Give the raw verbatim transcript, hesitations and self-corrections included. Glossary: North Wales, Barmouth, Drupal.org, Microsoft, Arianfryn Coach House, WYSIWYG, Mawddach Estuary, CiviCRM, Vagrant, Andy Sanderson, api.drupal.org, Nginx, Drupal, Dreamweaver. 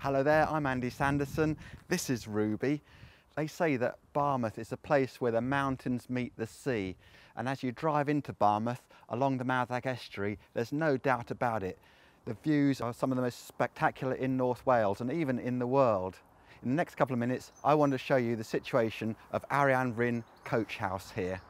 Hello there, I'm Andy Sanderson. This is Ruby. They say that Barmouth is a place where the mountains meet the sea, and as you drive into Barmouth along the Mawddach Estuary, there's no doubt about it. The views are some of the most spectacular in North Wales and even in the world. In the next couple of minutes I want to show you the situation of Arianfryn Coach House here.